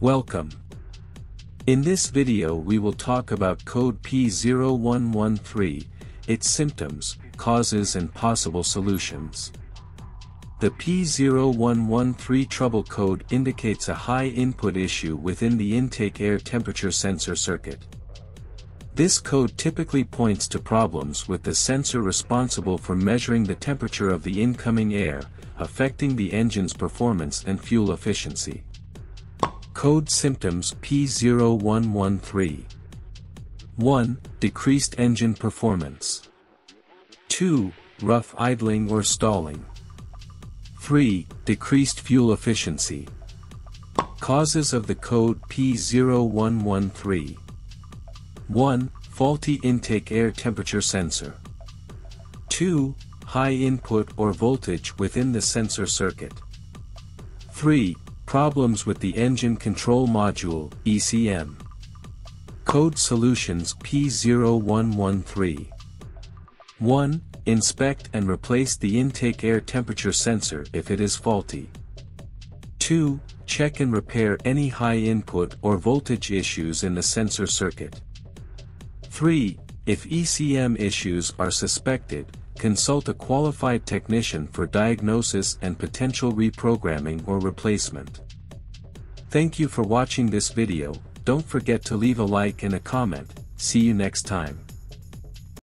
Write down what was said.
Welcome. In this video we will talk about code P0113, its symptoms, causes and possible solutions. The P0113 trouble code indicates a high input issue within the intake air temperature sensor circuit. This code typically points to problems with the sensor responsible for measuring the temperature of the incoming air, affecting the engine's performance and fuel efficiency. Code symptoms P0113. 1. Decreased engine performance. 2. Rough idling or stalling. 3. Decreased fuel efficiency. Causes of the code P0113. 1. Faulty intake air temperature sensor. 2. High input or voltage within the sensor circuit. 3. Problems with the engine control module, ECM. Code solutions P0113. 1. Inspect and replace the intake air temperature sensor if it is faulty. 2. Check and repair any high input or voltage issues in the sensor circuit. 3. If ECM issues are suspected, consult a qualified technician for diagnosis and potential reprogramming or replacement. Thank you for watching this video. Don't forget to leave a like and a comment. See you next time.